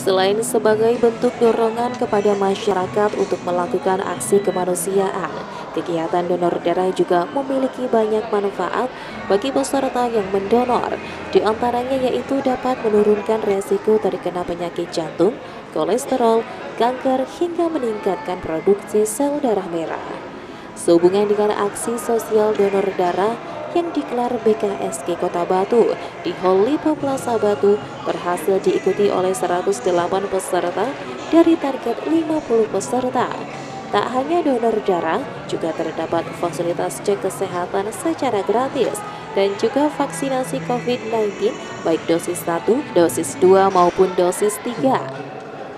Selain sebagai bentuk dorongan kepada masyarakat untuk melakukan aksi kemanusiaan, kegiatan donor darah juga memiliki banyak manfaat bagi peserta yang mendonor. Di antaranya yaitu dapat menurunkan resiko terkena penyakit jantung, kolesterol, kanker, hingga meningkatkan produksi sel darah merah. Sehubungan dengan aksi sosial donor darah yang digelar BKSG Kota Batu di Hall Lippo Plaza Batu berhasil diikuti oleh 108 peserta dari target 50 peserta. Tak hanya donor darah, juga terdapat fasilitas cek kesehatan secara gratis dan juga vaksinasi COVID-19 baik dosis 1, dosis 2 maupun dosis 3.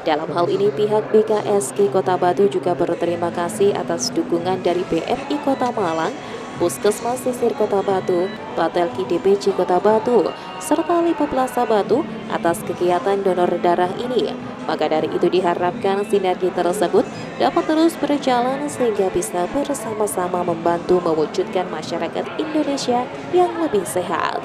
Dalam hal ini pihak BKSG Kota Batu juga berterima kasih atas dukungan dari PMI Kota Malang, Puskesmas Sisir Kota Batu, Patelki DPC Kota Batu, serta Lippo Plaza Batu atas kegiatan donor darah ini. Maka dari itu diharapkan sinergi tersebut dapat terus berjalan sehingga bisa bersama-sama membantu mewujudkan masyarakat Indonesia yang lebih sehat.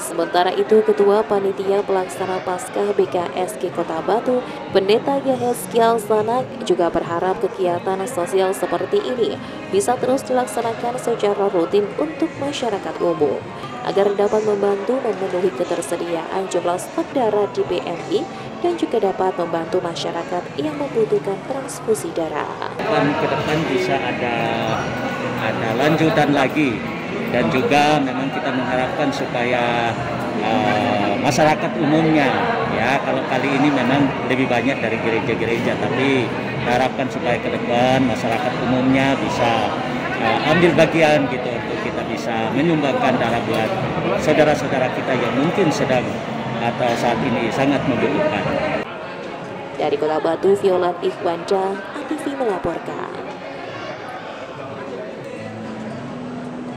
Sementara itu, Ketua Panitia Pelaksana Paskah BKSG Kota Batu, Pendeta Gehel Kialsanak juga berharap kegiatan sosial seperti ini bisa terus dilaksanakan secara rutin untuk masyarakat umum, agar dapat membantu memenuhi ketersediaan jumlah stok darah di PMI dan juga dapat membantu masyarakat yang membutuhkan transfusi darah. Dan ke depan bisa ada lanjutan lagi. Dan juga memang kita mengharapkan supaya masyarakat umumnya, ya kalau kali ini memang lebih banyak dari gereja-gereja, tapi harapkan supaya ke depan masyarakat umumnya bisa ambil bagian gitu, untuk kita bisa menyumbangkan darah buat saudara-saudara kita yang mungkin sedang atau saat ini sangat membutuhkan. Dari Kota Batu, Violet Ifuanca, ATV melaporkan.